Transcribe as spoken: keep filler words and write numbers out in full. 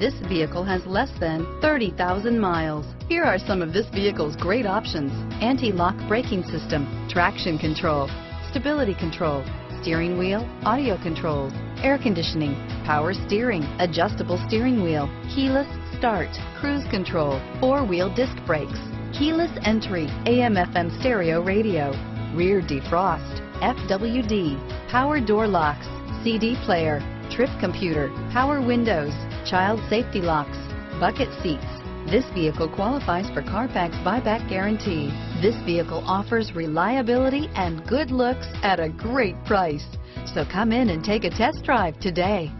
This vehicle has less than thirty thousand miles. Here are some of this vehicle's great options: anti-lock braking system, traction control, stability control, steering wheel audio controls, air conditioning, power steering, adjustable steering wheel, keyless start, cruise control, four-wheel disc brakes, keyless entry, A M F M stereo radio, rear defrost, F W D, power door locks, C D player, trip computer, power windows, child safety locks, bucket seats. This vehicle qualifies for Carfax buyback guarantee. This vehicle offers reliability and good looks at a great price. So come in and take a test drive today.